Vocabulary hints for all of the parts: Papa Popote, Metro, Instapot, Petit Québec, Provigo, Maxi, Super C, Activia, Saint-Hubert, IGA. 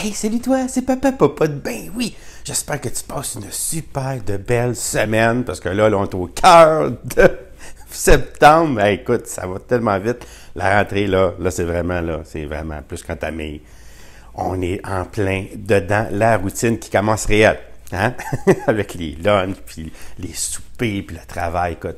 Hey, salut toi, c'est Papa Popote. Ben oui, j'espère que tu passes une super de belle semaine parce que là, on est au cœur de septembre. Ben, écoute, ça va tellement vite. La rentrée, là c'est vraiment plus quand ta mère. On est en plein dedans la routine qui commence réelle. Hein? Avec les lunchs, puis les soupers, puis le travail, écoute.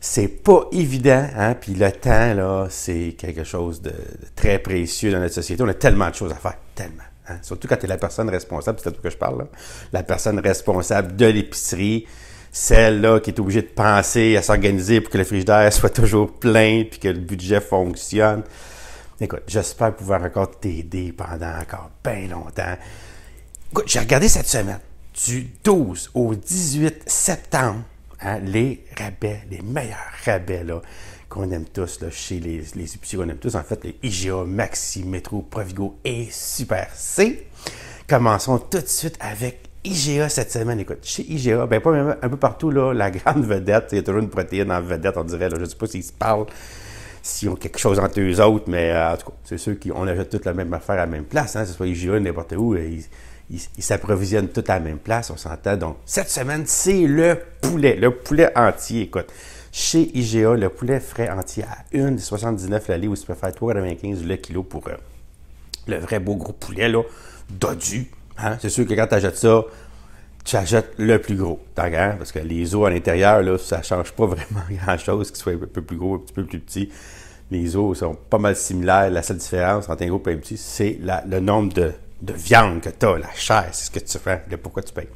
C'est pas évident, hein? Puis le temps, là, c'est quelque chose de très précieux dans notre société. On a tellement de choses à faire, tellement. Hein? Surtout quand tu es la personne responsable, c'est de tout que je parle, là. La personne responsable de l'épicerie, celle-là qui est obligée de penser à s'organiser pour que le frigidaire soit toujours plein, puis que le budget fonctionne. Écoute, j'espère pouvoir encore t'aider pendant encore bien longtemps. Écoute, j'ai regardé cette semaine, du 12 au 18 septembre, hein, les rabais, les meilleurs rabais qu'on aime tous là, chez les épiceries qu'on aime tous, en fait, les IGA, Maxi, Metro, Provigo et Super C. Commençons tout de suite avec IGA cette semaine. Écoute, chez IGA, ben, un peu partout, là, la grande vedette, il y a toujours une protéine en vedette, on dirait, là, je ne sais pas s'ils se parlent. S'ils ont quelque chose entre eux autres, mais en tout cas, c'est ceux qui on achète toute la même affaire à la même place, hein, que ce soit IGA, n'importe où, ils s'approvisionnent tous à la même place, on s'entend. Donc, cette semaine, c'est le poulet entier, écoute. Chez IGA, le poulet frais entier à 1,79 la livre, ou si tu préfères 3,95 le kilo pour le vrai beau gros poulet, là, dodu, hein? C'est sûr que quand tu achètes ça, tu achètes le plus gros, hein? Parce que les os à l'intérieur, là, ça ne change pas vraiment grand-chose, qu'ils soient un peu plus gros, un petit peu plus petit. Les os sont pas mal similaires. La seule différence entre un gros et un petit, c'est le nombre de viande que tu as, la chair, c'est ce que tu fais, le pourquoi tu payes.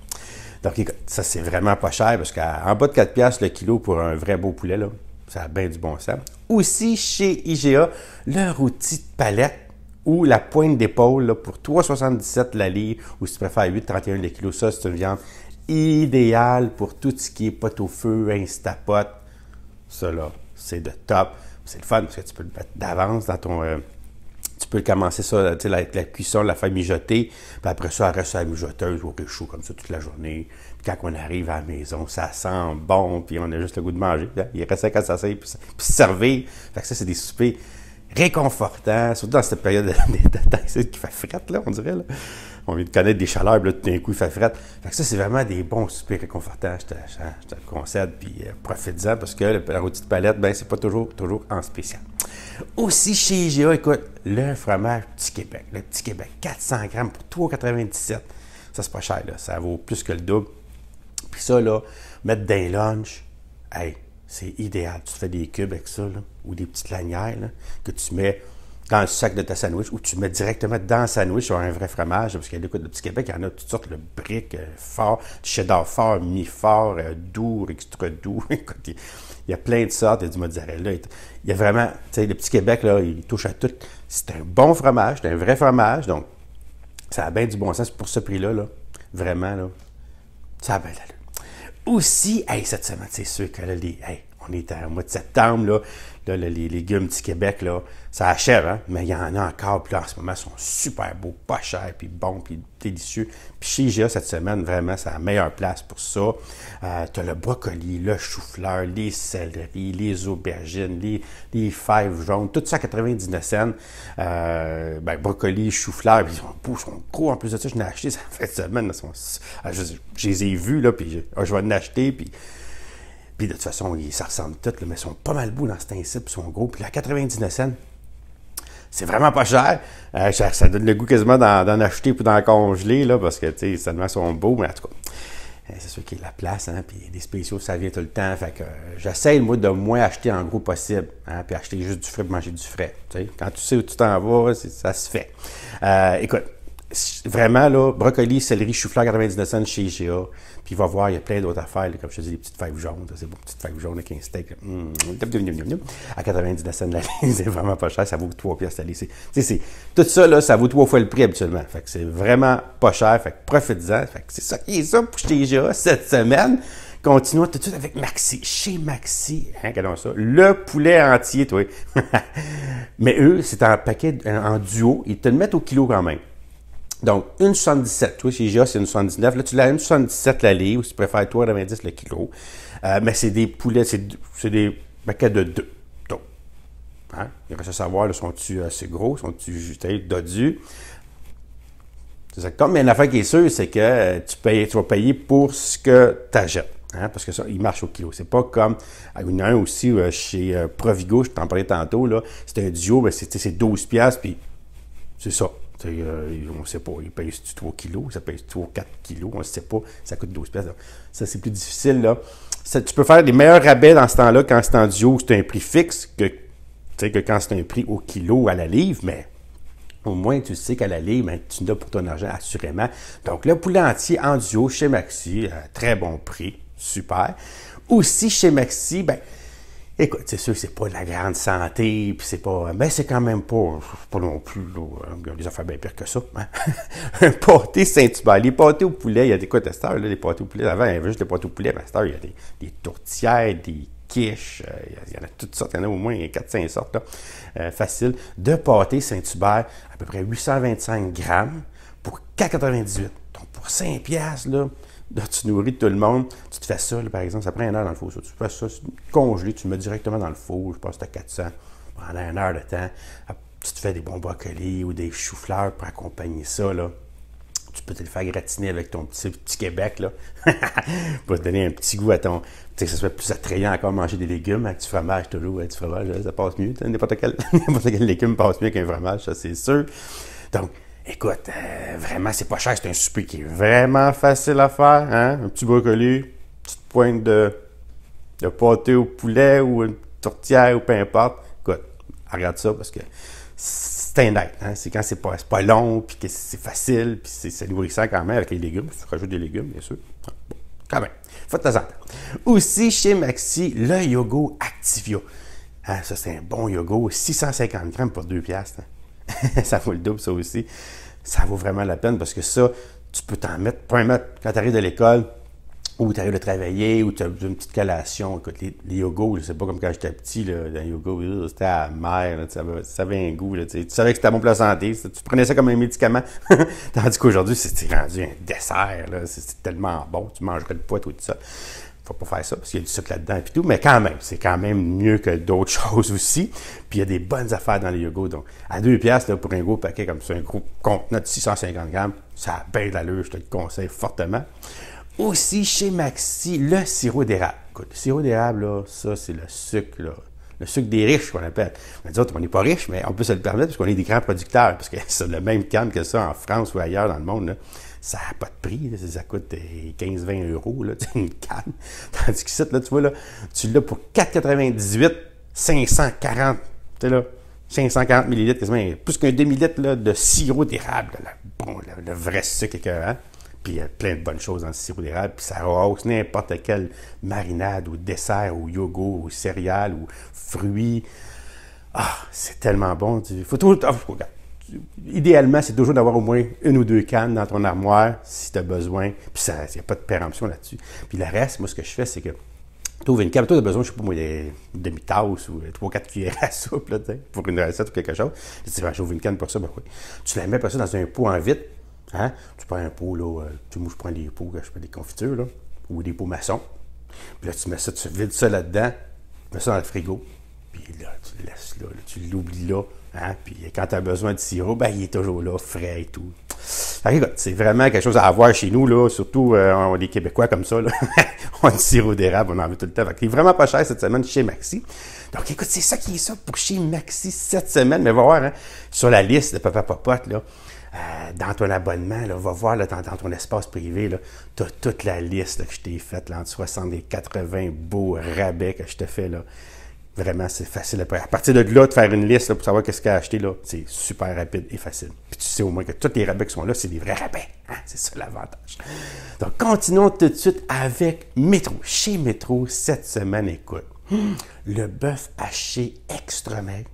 Donc, écoute, ça, c'est vraiment pas cher, parce qu'en bas de 4$ le kilo pour un vrai beau poulet, là, ça a bien du bon sens. Aussi, chez IGA, leur outil de palette, ou la pointe d'épaule là, pour 3,77 la livre, ou si tu préfères 8,31 le kilo, ça c'est une viande idéale pour tout ce qui est pot au feu, Instapot. Ça là, c'est de top. C'est le fun parce que tu peux le mettre d'avance dans ton... tu peux commencer ça avec la cuisson, la faire mijoter, puis après ça, elle reste à la mijoteuse au réchaud comme ça toute la journée. Puis quand on arrive à la maison, ça sent bon, puis on a juste le goût de manger. Il reste quand ça sert, puis se servir. Fait que ça, c'est des soupers réconfortant, surtout dans cette période d'été qui fait frette, là, on dirait. Là. On vient de connaître des chaleurs, puis là, tout d'un coup, il fait frette. Fait que ça, c'est vraiment des bons soupers réconfortants, je te le concède, puis profite-en, parce que la rôtie de palette, ben c'est pas toujours en spécial. Aussi, chez IGA, écoute, le fromage Petit Québec. Le Petit Québec, 400 grammes pour 3,97. Ça, c'est pas cher, là. Ça vaut plus que le double. Puis ça, là, mettre dans les lunchs, hey, c'est idéal. Tu te fais des cubes avec ça, là, ou des petites lanières là, que tu mets dans le sac de ta sandwich ou tu mets directement dans le sandwich sur un vrai fromage. Parce que là, écoute, le Petit Québec, il y en a toutes sortes, le brick fort, du cheddar fort, mi-fort, doux, extra doux. Écoute, il y a plein de sortes, il y a du mozzarella. Il y a vraiment, tu sais, le Petit Québec, là, il touche à tout. C'est un bon fromage, c'est un vrai fromage. Donc, ça a bien du bon sens pour ce prix-là. Là, vraiment, là, ça a bien l'allure. Aussi, hey, cette semaine, c'est sûr que là, on est au mois de septembre, là, les légumes du Québec, là, ça achève, hein? Mais il y en a encore, puis là, en ce moment, ils sont super beaux, pas chers, puis bons, puis délicieux. Puis chez IGA, cette semaine, vraiment, c'est la meilleure place pour ça. Tu as le brocoli, le chou-fleur, les céleris, les aubergines, les fèves jaunes, tout ça à 99 cents. Brocoli, chou-fleur, puis ils sont beaux, ils sont gros. En plus de ça, je l'ai acheté cette semaine. Là, je les ai vus, là, puis je vais en acheter, puis... Puis de toute façon, ça ressemble tout, là, mais ils sont pas mal beaux dans cet incipe, ils sont gros. Puis à 99 cents, c'est vraiment pas cher. Ça donne le goût quasiment d'en acheter puis d'en congeler, là, parce que, tu sais, tellement ils sont beaux, mais en tout cas, c'est sûr qu'il y a de la place, hein, puis des spéciaux, ça vient tout le temps. Fait que j'essaie, moi, de moins acheter en gros possible, hein, puis acheter juste du frais pour manger du frais. T'sais. Quand tu sais où tu t'en vas, ça se fait. Écoute, vraiment, là, brocoli, céleri, chou-fleur, 99 cents chez IGA. Puis va voir, il y a plein d'autres affaires, là, comme je te dis, les petites fèves jaunes. C'est beau, petites fèves jaunes avec un steak. À 99 cents, c'est vraiment pas cher. Ça vaut 3$ la livre. Tout ça, là, ça vaut 3 fois le prix habituellement. Fait que c'est vraiment pas cher. Fait que profite-en. Fait que c'est ça qui est ça pour chez IGA cette semaine. Continuons tout de suite avec Maxi. Chez Maxi, hein, regardons ça, le poulet entier, toi. Mais eux, c'est en paquet, en duo. Ils te le mettent au kilo quand même. Donc, 1,77. Toi, chez IGA, c'est 1,79. Là, tu l'as à 1,77 la livre, ou si tu préfères, 3,90 le kilo. Mais c'est des poulets, c'est des paquets de 2. Donc, hein? Il reste à savoir, là, sont-tu assez gros? Sont-tu, dodus? Exactement. Mais une affaire qui est sûre, c'est que tu vas payer pour ce que tu achètes. Hein, parce que ça, il marche au kilo. C'est pas comme. Il y en a un aussi chez Provigo, je t'en parlais tantôt. C'était un duo, ben c'est 12$, puis c'est ça. On ne sait pas. Il paye 3 kilos, ça paye 3 ou 4 kilos, on ne sait pas. Ça coûte 12$. Là. Ça, c'est plus difficile. Là. Ça, tu peux faire des meilleurs rabais dans ce temps-là quand c'est en duo, c'est un prix fixe, que quand c'est un prix au kilo ou à la livre, mais. Au moins, tu sais qu'à la livre, ben, tu n'as pour ton argent assurément. Donc, le poulet entier en duo chez Maxi, très bon prix, super. Aussi, chez Maxi, ben, écoute, c'est sûr que c'est pas de la grande santé, puis c'est pas... Mais c'est quand même pas non plus, là, il y a des affaires bien pires que ça. Hein? Un pâté Saint-Hubert, les pâtés au poulet, il y a des quoi, à cette heure, là, les pâtés au poulet, avant, il y avait juste des pâtés au poulet, mais à cette heure, il y a des tourtières, des... quiche, il y en a toutes sortes, il y en a au moins 4-5 sortes, là, facile, de pâté Saint-Hubert, à peu près 825 grammes pour 4,98. Donc, pour 5$, là, tu nourris tout le monde, tu te fais ça, là, par exemple, ça prend 1 heure dans le four, ça. Tu fais ça congelé, tu le mets directement dans le four, je pense que tu as 400, pendant 1 heure de temps, tu te fais des bons brocolis ou des choux-fleurs pour accompagner ça, là. Tu peux te le faire gratiner avec ton petit Québec, là, pour te donner un petit goût à ton... Tu sais, que ce soit plus attrayant encore manger des légumes avec du fromage, toujours, avec du fromage, ça passe mieux. N'importe quel légume passe mieux qu'un fromage, ça, c'est sûr. Donc, écoute, vraiment, c'est pas cher, c'est un souper qui est vraiment facile à faire, hein? Un petit brocoli, une petite pointe de pâté au poulet ou une tourtière ou peu importe. Écoute, regarde ça parce que... C'est un acte, hein? C'est quand c'est pas long, puis que c'est facile, puis c'est nourrissant quand même avec les légumes. Tu rajoutes des légumes, bien sûr. Bon, quand même, faut de temps en temps. Aussi, chez Maxi, le yogourt Activia. Hein, ça, c'est un bon yogourt, 650 grammes pour 2$. Hein? Ça vaut le double, ça aussi. Ça vaut vraiment la peine parce que ça, tu peux t'en mettre, quand tu arrives de l'école, ou tu arrives de travailler, ou tu as une petite collation. Écoute, les yogos, c'est pas comme quand j'étais petit, là, dans les yogos, c'était amer, là, ça avait un goût. Là, tu savais que c'était bon pour la santé, tu prenais ça comme un médicament. Tandis qu'aujourd'hui, c'est rendu un dessert, c'est tellement bon, tu mangerais le poids, tout ça. Faut pas faire ça, parce qu'il y a du sucre là-dedans et tout, mais quand même, c'est quand même mieux que d'autres choses aussi. Puis il y a des bonnes affaires dans les yogos. Donc, à 2$, là, pour un gros paquet comme ça, un gros contenant de 650 grammes, ça a bien de l'allure, je te le conseille fortement. Aussi, chez Maxi, le sirop d'érable. Écoute, le sirop d'érable, là, ça, c'est le sucre, là. Le sucre des riches, qu'on appelle. Mais d'autres, on n'est pas riches, mais on peut se le permettre parce qu'on est des grands producteurs. Parce que c'est le même canne que ça en France ou ailleurs dans le monde, là. Ça n'a pas de prix, là. Ça coûte 15-20 €, là, une canne. Tandis que ça, là, tu vois, là, tu l'as pour 4,98, 540, tu sais, là, 540 ml, quasiment plus qu'un demi-litre de sirop d'érable, là. Bon, là, le vrai sucre écœurant. Puis il y a plein de bonnes choses dans le sirop d'érable, puis ça rehausse n'importe quelle marinade ou dessert ou yogourt ou céréales ou fruits. Ah, c'est tellement bon. Faut toujours... Idéalement, c'est toujours d'avoir au moins 1 ou 2 cannes dans ton armoire si tu as besoin. Puis il n'y a pas de péremption là-dessus. Puis le reste, moi, ce que je fais, c'est que tu ouvres une canne, tu as besoin, je ne sais pas moi, des demi-tasses ou 3-4 cuillères à soupe là, pour une recette ou quelque chose. Tu dis, ben, j'ouvre une canne pour ça, ben oui. Tu la mets pas ça dans un pot en vitre. Hein? Tu prends un pot, là, moi je prends des pots, je fais des confitures, là, ou des pots maçons. Puis là, tu mets ça, tu vides ça là-dedans, tu mets ça dans le frigo, puis là, tu le laisses là, tu l'oublies là, hein? Puis quand tu as besoin de sirop, ben, il est toujours là, frais et tout. C'est vraiment quelque chose à avoir chez nous, là, surtout les Québécois comme ça, là. On a du sirop d'érable, on en veut tout le temps. Il est vraiment pas cher cette semaine chez Maxi. Donc, écoute, c'est ça qui est ça pour chez Maxi cette semaine. Mais va voir, hein, sur la liste de Papa Popote, là, dans ton abonnement, là, va voir là, dans ton espace privé, tu as toute la liste là, que je t'ai faite, entre 60 et 80 beaux rabais que je te fais. Là. Vraiment, c'est facile. À partir de là, de faire une liste là, pour savoir qu'est-ce qu'il y a à acheter, c'est super rapide et facile. Puis tu sais au moins que tous les rabais qui sont là, c'est des vrais rabais. Hein? C'est ça l'avantage. Donc, continuons tout de suite avec Metro. Chez Metro, cette semaine, écoute, le bœuf haché extra maigre.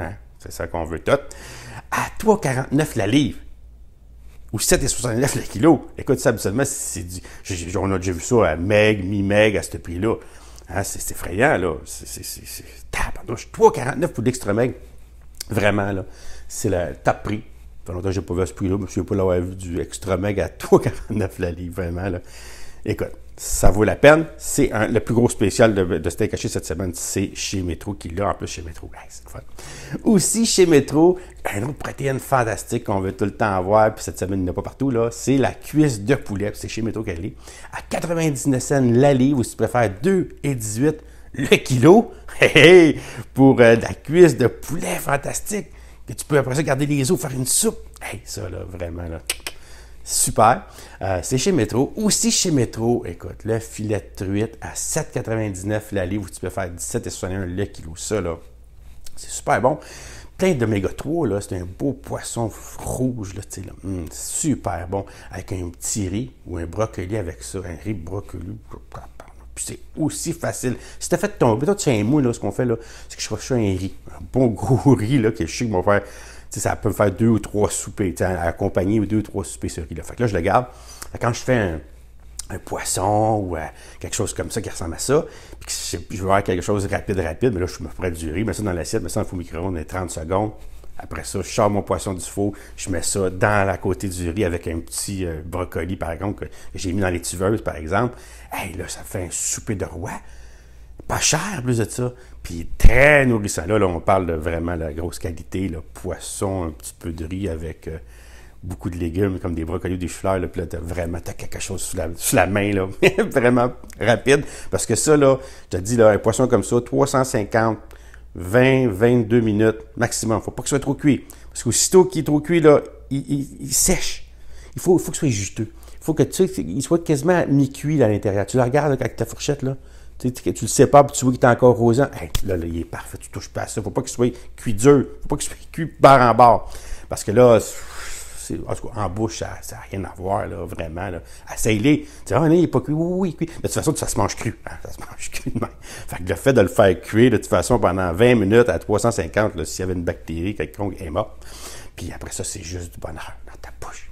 Hein? C'est ça qu'on veut tout. À 3,49 la livre. Ou 7,69 le kilo. Écoute, ça, absolument, c'est du... On a déjà vu ça à meg, mi-meg, à ce prix-là. Hein, c'est effrayant, là. C'est... Tabarnouche, 3,49 pour l'extra-meg. Vraiment, là. C'est le top prix. Ça fait longtemps que je n'ai pas vu à ce prix-là, parce que je ne veux pas l'avoir vu du extra-meg à 3,49 la livre, vraiment, là. Écoute, ça vaut la peine. C'est le plus gros spécial de steak haché cette semaine, c'est chez Metro, qui l'a en plus chez Metro. Hey, c'est le fun. Aussi chez Metro, un autre protéine fantastique qu'on veut tout le temps avoir, puis cette semaine il n'y en a pas partout, là, c'est la cuisse de poulet. C'est chez Metro qu'elle est. À 99 cents la livre, ou si tu préfères 2,18 le kilo, pour la cuisse de poulet fantastique, que tu peux après ça garder les os, faire une soupe. Hey, ça là, vraiment là. Super, c'est chez Metro. Aussi chez Metro, écoute, le filet de truite à 7,99 la livre, où tu peux faire 17,61 le kilo. Ça, là, c'est super bon. Plein d'oméga 3, là, c'est un beau poisson rouge, là, tu sais, là. Super bon, avec un petit riz ou un brocoli avec ça, un riz brocoli. Puis c'est aussi facile. Si t'as fait tomber, toi, tu sais, un mou, là, ce qu'on fait, là, c'est que je fais un riz, un bon gros riz, là, que je sais que mon frère. T'sais, ça peut me faire 2 ou 3 soupers, accompagner 2 ou 3 soupers sur riz. Fait que là, je le garde. Quand je fais un poisson ou quelque chose comme ça qui ressemble à ça, puis que je veux avoir quelque chose de rapide, mais là, je me prends du riz, mets ça dans l'assiette, mets ça dans le four micro-ondes dans 30 secondes. Après ça, je sors mon poisson du four, je mets ça dans la côté du riz avec un petit brocoli, par exemple, que j'ai mis dans les tuveuses, par exemple. Hey, là, ça fait un souper de roi. Pas cher, plus de ça. Puis très nourrissant. Là, on parle de vraiment la grosse qualité. Là, poisson, un petit peu de riz avec beaucoup de légumes, comme des brocolis ou des fleurs. Là, puis là, t'as quelque chose sous la main. Là. Vraiment rapide. Parce que ça, là, je te dis, là, un poisson comme ça, 350, 20, 22 minutes maximum. Faut pas que ce soit trop cuit. Parce qu'aussitôt qu'il est trop cuit, là, il sèche. Il faut que ce soit juteux. Il faut que il soit quasiment mi-cuit à l'intérieur. Tu le regardes là, avec ta fourchette, là. Tu le sépares et tu vois qu'il est encore rosant. Hey, là, il est parfait, tu touches pas à ça. Faut pas qu'il soit cuit dur. Faut pas qu'il soit cuit barre en barre. Parce que là, en tout cas, en bouche, ça n'a rien à voir, là, vraiment. Essaye-les. Tu dis, ah, il n'est pas cuit. Oui, cuit. Mais de toute façon, ça se mange cru. Hein? Ça se mange cru de même. Fait que le fait de le faire cuire, de toute façon, pendant 20 minutes à 350, là, s'il y avait une bactérie, quelconque, elle est morte. Puis après ça, c'est juste du bonheur dans ta bouche.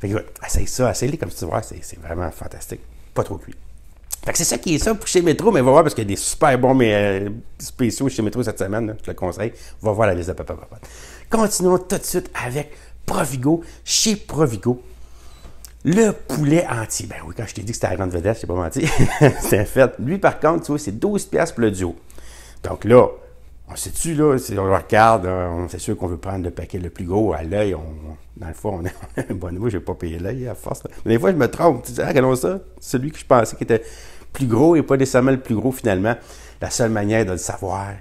Fait que, ouais, essaye ça, essaye-les comme tu vois. C'est vraiment fantastique. Pas trop cuit. Fait que c'est ça qui est ça pour chez Metro, mais va voir parce qu'il y a des super bons spéciaux chez Metro cette semaine, là, je te le conseille. Va voir la liste de Papa Popote. Continuons tout de suite avec Provigo. Chez Provigo, le poulet entier. Ben oui, quand je t'ai dit que c'était la grande vedette, je t'ai pas menti. C'est un fait. Lui, par contre, tu vois, c'est 12$ pour le duo. Donc là, on sait-tu, là, on le regarde, on c'est sûr qu'on veut prendre le paquet le plus gros à l'œil. Dans le fond, on a un bon niveau, je n'ai pas payé l'œil à force. Mais des fois, je me trompe. Tu dis, ah, regardons ça. Celui que je pensais qui était plus gros et pas nécessairement le plus gros finalement. La seule manière de le savoir,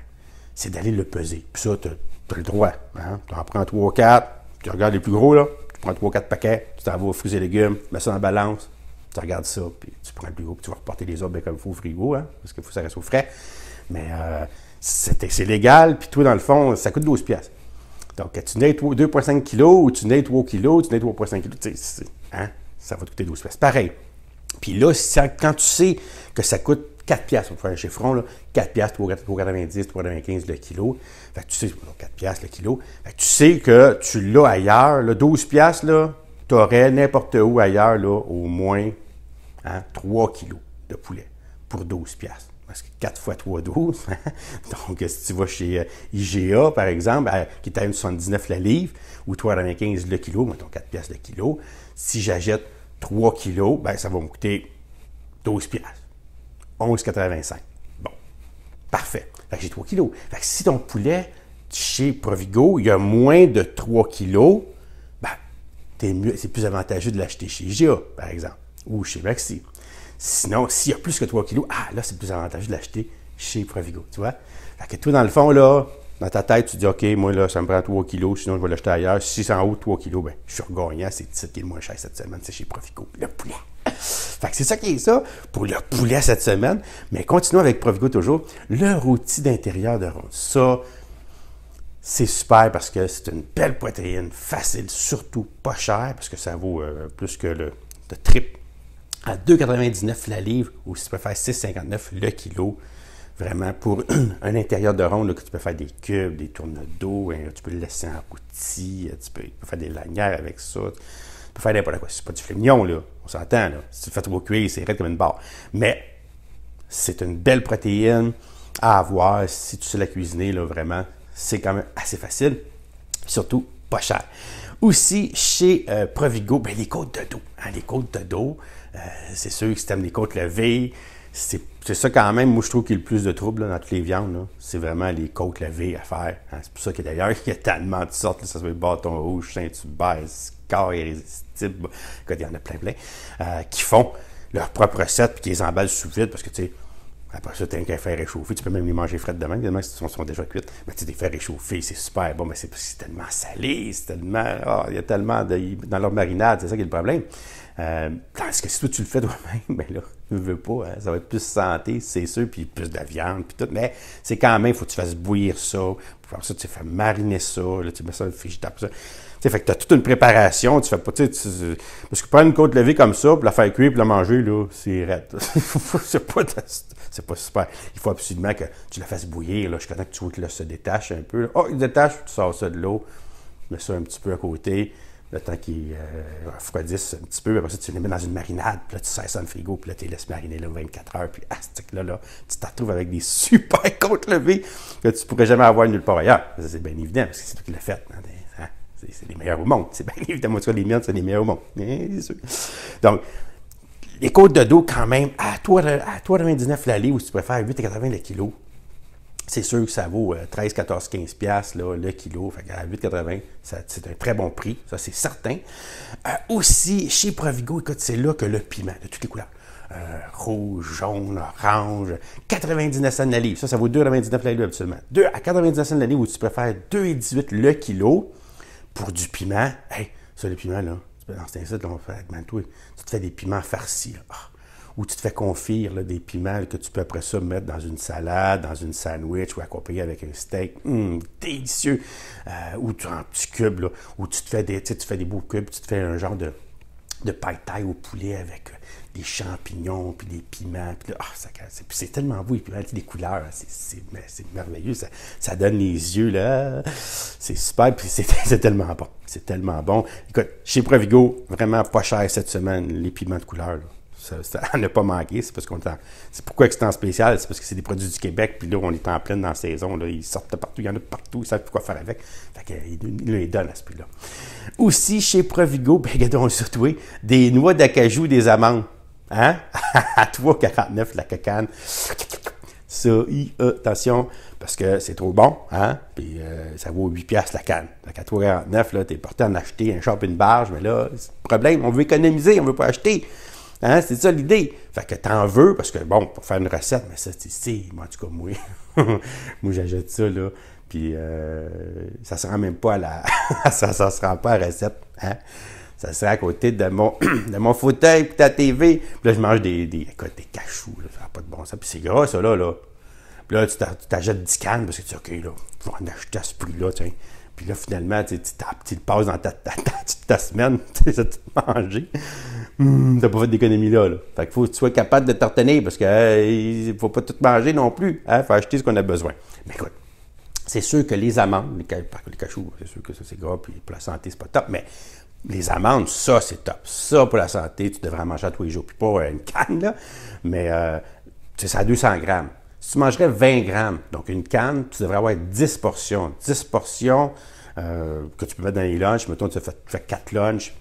c'est d'aller le peser. Puis ça, tu as le droit. Hein? Tu en prends 3 ou 4, tu regardes les plus gros, là. Tu prends 3 ou 4 paquets, tu t'en vas aux fruits et légumes, tu mets ça en balance, tu regardes ça, puis tu prends le plus gros, puis tu vas reporter les autres bien comme il faut au frigo, hein? Parce qu'il faut que ça reste au frais. Mais c'est légal, puis toi, dans le fond, ça coûte 12$. Donc, que tu n'aies 2,5 kg ou tu n'aies 3 kg, tu n'aies 3,5 kg, tu sais, hein? Ça va te coûter 12$. Pareil. Puis là, quand tu sais que ça coûte 4$, on va faire un chiffron, là, 4$, 3,90, 3,95 le kilo, fait que tu sais, 4$ le kilo, fait que tu sais que tu l'as ailleurs, là, 12$, là, tu aurais n'importe où ailleurs, là, au moins hein, 3 kilos de poulet pour 12$. Parce que 4 x 3, 12. Donc, si tu vas chez IGA, par exemple, qui est à 1,79 la livre, ou 3,95 le kilo, mettons 4$ le kilo, si j'achète 3 kilos, ben, ça va me coûter 12$. 11,85. Bon, parfait. Fait que j'ai 3 kilos. Fait que si ton poulet, chez Provigo, il y a moins de 3 kilos, ben, c'est plus avantageux de l'acheter chez IGA, par exemple, ou chez Maxi. Sinon, s'il y a plus que 3 kilos, ah, là, c'est plus avantageux de l'acheter chez Provigo, tu vois? Fait que toi, dans le fond, là, dans ta tête, tu dis, OK, moi, là, ça me prend 3 kilos, sinon je vais l'acheter ailleurs. Si c'est en haut, 3 kilos, bien, je suis regagnant, c'est ça qui est le moins cher cette semaine, c'est chez Provigo, le poulet. Fait que c'est ça qui est ça pour le poulet cette semaine. Mais continuons avec Provigo toujours. Le rôti d'intérieur de ronde, ça, c'est super parce que c'est une belle poitrine, facile, surtout pas cher, parce que ça vaut plus que le triple. À 2,99 la livre, ou si tu peux faire 6,59 le kilo, vraiment pour un intérieur de ronde, là, que tu peux faire des cubes, des tourne-dos, hein, tu peux le laisser enrouti, tu peux faire des lanières avec ça, tu peux faire n'importe quoi. C'est pas du filet mignon, là, on s'entend, là. Si tu le fais trop cuire, c'est raide comme une barre. Mais c'est une belle protéine à avoir si tu sais la cuisiner, là, vraiment, c'est quand même assez facile, surtout pas cher. Aussi, chez Provigo, ben, les côtes de dos. Hein, les côtes de dos, c'est sûr que si tu aimes les côtes levées, c'est ça quand même, moi je trouve qu'il y a le plus de troubles là, dans toutes les viandes. C'est vraiment les côtes levées à faire. Hein. C'est pour ça que d'ailleurs, il y a tellement de sortes. Là, ça se fait bâton rouge, Saint-Hubert, score irrésistible. Il y en a plein, qui font leurs propres recettes puis qui les emballent sous vide parce que tu sais, après ça, tu as qu'à faire réchauffer. Tu peux même les manger frais demain, évidemment, si ils sont déjà cuites. Mais tu les fais réchauffer, c'est super bon, mais c'est parce que c'est tellement salé, c'est tellement. Il y a tellement de. Dans leur marinade, c'est ça qui est le problème. Parce que si toi tu le fais toi-même, mais ben là, tu ne veux pas, hein, ça va être plus santé, c'est sûr, puis plus de viande, puis tout, mais c'est quand même, il faut que tu fasses bouillir ça, pour ça, tu fais mariner ça, là, tu mets ça dans le frigidaire, ça. Tu sais, tu as toute une préparation, tu fais pas, parce que prendre une côte levée comme ça, puis la faire cuire, puis la manger, là, c'est raide. C'est pas super. Il faut absolument que tu la fasses bouillir, là, jusqu'à temps que tu vois que là, ça détache un peu. Là. Oh, il détache, tu sors ça de l'eau, tu mets ça un petit peu à côté. Le temps qu'ils refroidissent un petit peu, puis après ça, tu les mets dans une marinade, puis là, tu sers ça dans le frigo, puis là, tu les laisses mariner là, 24 heures, puis astic, là, tu te retrouves avec des super côtes levées que tu ne pourrais jamais avoir nulle part ailleurs. C'est bien évident, parce que c'est toi qui l'as fait. Hein? C'est les meilleurs au monde. C'est bien évident, moi, en tout cas, les miennes, c'est les meilleurs au monde. Donc, les côtes de dos, quand même, à 3,99 l'aller, ou si tu préfères 8,80 le kilo, c'est sûr que ça vaut 13, 14, 15 piastres là, le kilo. Fait qu'à 8,80, c'est un très bon prix, ça c'est certain. Aussi, chez Provigo, écoute, c'est là que le piment, de toutes les couleurs, rouge, jaune, orange, 99 cents la livre. Ça vaut 2,99 la livre absolument. À 99 cents la livre, où tu préfères 2,18 le kilo pour du piment. Hey, ça, le piment, là, tu peux lancer ça, là, on fait augmenter. Tu te fais des piments farcis, là. Oh. Ou tu te fais confire là, des piments que tu peux après ça mettre dans une salade, dans une sandwich ou accompagner avec un steak. Délicieux! Ou tu en petits cubes, là, ou tu fais des beaux cubes, tu te fais un genre de pad thai au poulet avec des champignons, puis des piments. Puis là, c'est tellement beau, les piments, les couleurs, c'est merveilleux, ça donne les yeux, là. C'est super, puis c'est tellement bon. C'est tellement bon. Écoute, chez Provigo, vraiment pas cher cette semaine, les piments de couleur, là. Ça n'a pas manqué, c'est parce qu'on c'est pourquoi c'est en spécial, c'est parce que c'est des produits du Québec, puis là, on est en pleine dans la saison, là, ils sortent de partout, il y en a partout, ils savent quoi faire avec, fait qu'ils les donnent à ce prix-là. Aussi, chez Provigo, ben, regardez, on a surtout des noix d'acajou, des amandes, hein, à 3,49 la cocane. Ça, attention, parce que c'est trop bon, hein, puis ça vaut 8 piastres la canne. Donc à 3,49, là, t'es porté à en acheter un shop et une barge, mais là, c'est le problème, on veut économiser, on veut pas acheter. Hein, c'est ça l'idée. Fait que t'en veux, parce que bon, pour faire une recette, mais ça, moi, en tout cas, moi, moi j'achète ça, là, puis ça se rend même pas à la... ça se rend pas à la recette, hein? Ça serait à côté de mon fauteuil, puis ta TV, puis là, je mange des cachous, là, ça n'a pas de bon sens, puis c'est gras, ça, là. Puis là, tu t'achètes 10 cannes, parce que tu dis, OK, là, je vais en acheter à ce prix-là, tiens. Puis là, finalement, tu le passes dans ta semaine, tu sais, tu te manges. T'as pas fait d'économie là, là. Fait qu'il faut que tu sois capable de t'entraîner parce qu'il ne faut pas tout manger non plus. Il faut acheter ce qu'on a besoin. Mais écoute, c'est sûr que les amandes, les cachous, c'est sûr que ça c'est gras, puis pour la santé, c'est pas top, mais les amandes, ça c'est top. Ça pour la santé, tu devrais en manger à tous les jours. Puis pas une canne, là, mais c'est ça à 200 grammes. Si tu mangerais 20 grammes, donc une canne, tu devrais avoir 10 portions. 10 portions que tu peux mettre dans les lunchs. Mettons, tu fais 4 lunchs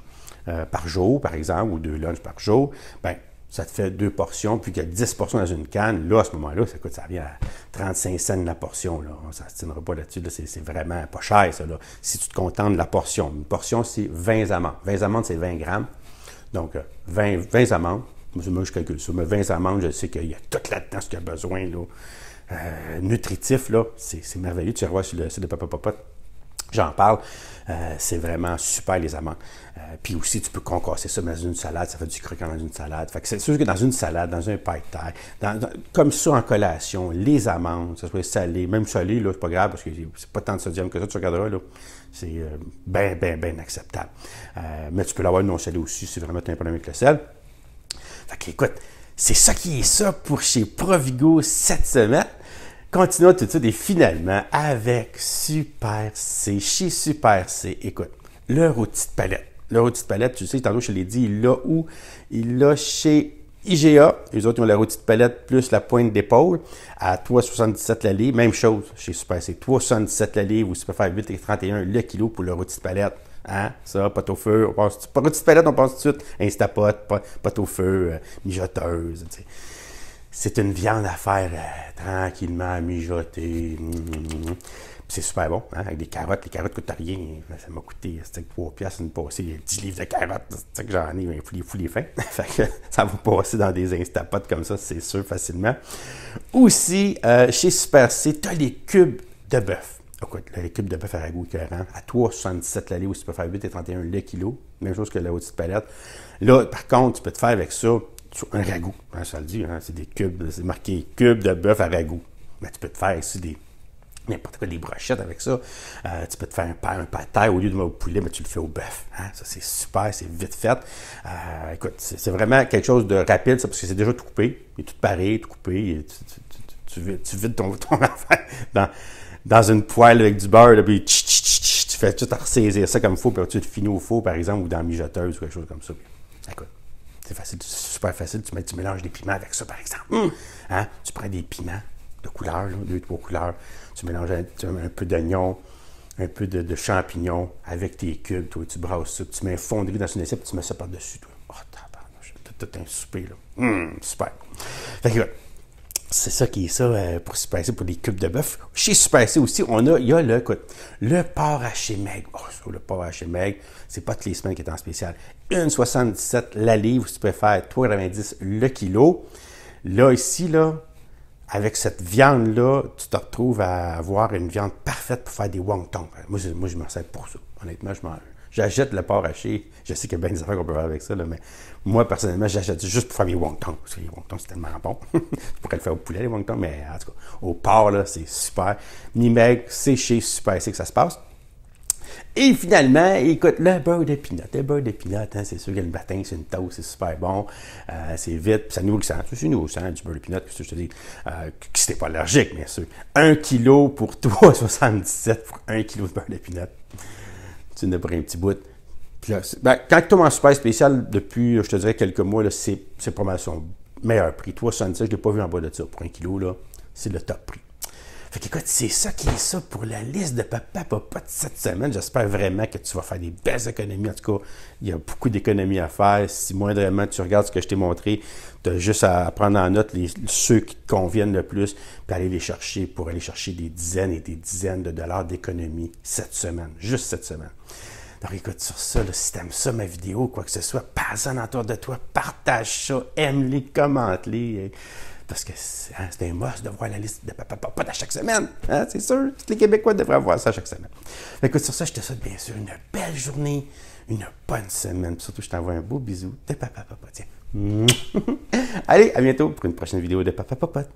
par jour, par exemple, ou 2 lunchs par jour. Bien, ça te fait 2 portions, puis qu'il y a 10 portions dans une canne. Là, à ce moment-là, ça coûte, ça vient à 35 cents la portion. Là. On ne s'astinera pas là-dessus. Là. C'est vraiment pas cher, ça. Là. Si tu te contentes de la portion. Une portion, c'est 20 amandes. 20 amandes, c'est 20 grammes. Donc, 20 amandes. Moi, je calcule ça, mais 20 amandes, je sais qu'il y a tout là-dedans ce qu'il y a besoin, là. Nutritif, là, c'est merveilleux. Tu vas voir sur le site de Papa Popote, j'en parle. C'est vraiment super, les amandes. Puis aussi, tu peux concasser ça dans une salade, ça fait du croquant dans une salade. Fait que c'est sûr que dans une salade, dans un paille de terre, comme ça en collation, les amandes, que ce soit salé, même salé, là, c'est pas grave parce que c'est pas tant de sodium que ça, tu regarderas, là. C'est bien acceptable. Mais tu peux l'avoir non salé aussi si vraiment tu as un problème avec le sel. Fait que, écoute, c'est ça qui est ça pour chez Provigo cette semaine. Continuons tout de suite et finalement avec Super C. Chez Super C, écoute, le rôti de palette. Le rôti de palette, tu sais, tantôt je te l'ai dit, il l'a où? Il l'a chez IGA. Les autres, ils ont la rôti de palette plus la pointe d'épaule à 3,77 la livre. Même chose chez Super C, 3,77 la livre ou si tu peux faire 8,31 le kilo pour le rôti de palette. Hein? Ça, pote au feu, on passe, pas une petite palette, on passe tout de suite, Instapot, pote au feu, mijoteuse, tu sais. C'est une viande à faire tranquillement, mijoter. C'est super bon, hein? Avec des carottes. Les carottes ne coûtent rien. Ça m'a coûté 3 piastres une passée. Il y a 10 livres de carottes. C'est que j'en ai, il faut les fins. Ça va passer dans des Instapotes comme ça, c'est sûr, facilement. Aussi, chez Super C, tu as les cubes de bœuf. Écoute, là, les cubes de bœuf à ragoût écœurant, à 3,77 la livre, tu peux faire 8,31 le kilo. Même chose que la petite palette. Là, par contre, tu peux te faire avec ça un ragoût. Hein, ça le dit, hein? C'est des cubes, c'est marqué cubes de bœuf à ragoût. Mais tu peux te faire ici des. N'importe quoi, des brochettes avec ça. Tu peux te faire un pâté au lieu de au poulet, mais tu le fais au bœuf. Hein? Ça, c'est super, c'est vite fait. Écoute, c'est vraiment quelque chose de rapide, ça, parce que c'est déjà tout coupé. Il est tout pareil, tout coupé. Et tu vides ton affaire dans une poêle avec du beurre, là, puis tu fais tout ressaisir ça comme il faut, puis tu le finis au four, par exemple, ou dans la mijoteuse ou quelque chose comme ça. Puis, écoute. C'est facile, c'est super facile. Tu mélanges des piments avec ça, par exemple. Hein? Tu prends des piments de couleur, 2-3 couleurs. Tu mélanges un peu d'oignon, un peu de champignons avec tes cubes. Toi, tu brasses ça, tu mets un fondu dans une assiette et tu mets ça par-dessus. Oh, tabarnouche, tout un souper, là. Super. Fait que, c'est ça qui est ça pour Super C, pour les cubes de bœuf. Chez Super C aussi, il y a le porc haché maigre. Oh, le porc haché maigre, c'est pas toutes les semaines qui est en spécial. 1,77 la livre, tu peux faire 3,90 le kilo. Là, ici, là, avec cette viande-là, tu te retrouves à avoir une viande parfaite pour faire des wontons. Moi, je m'en sers pour ça. Honnêtement, j'achète le porc haché. Je sais qu'il y a bien des affaires qu'on peut faire avec ça, là, mais moi, personnellement, j'achète juste pour faire mes wontons. Parce que les wontons, c'est tellement bon. Je pourrais le faire au poulet, les wontons, mais en tout cas, au porc, là, c'est super. Ni-maigre, c'est chez Super C que ça se passe. Et finalement, écoute, le beurre de pinot. Le beurre de pinot, hein, c'est sûr que le matin, c'est une toast, c'est super bon, c'est vite, puis ça nourrissant. C'est nourrissant, du beurre de pinot, que je te dis, que c'était pas allergique, bien sûr. 1 kg pour 3,77 pour 1 kg de beurre de pinot. Tu n'as pas un petit bout. Puis là, ben, quand tu es en super spécial, depuis, je te dirais, quelques mois, c'est pas mal son meilleur prix. 3,77, je ne l'ai pas vu en bas de ça. Pour 1 kg, c'est le top prix. Fait qu'écoute, c'est ça qui est ça pour la liste de Papa Popote cette semaine. J'espère vraiment que tu vas faire des belles économies. En tout cas, il y a beaucoup d'économies à faire. Si moindrement tu regardes ce que je t'ai montré, tu as juste à prendre en note ceux qui te conviennent le plus, puis aller les chercher pour aller chercher des dizaines et des dizaines de dollars d'économies cette semaine, juste cette semaine. Donc écoute, sur ça, là, si tu aimes ça, ma vidéo, quoi que ce soit, passe-en autour de toi, partage ça, aime-les, commente-les. Parce que c'est un must de voir la liste de Papa Popote à chaque semaine. Hein? C'est sûr, tous les Québécois devraient voir ça chaque semaine. Mais écoute, sur ça, je te souhaite bien sûr une belle journée, une bonne semaine. Puis surtout, je t'envoie un beau bisou de Papa Popote. Tiens. Allez, à bientôt pour une prochaine vidéo de Papa Popote.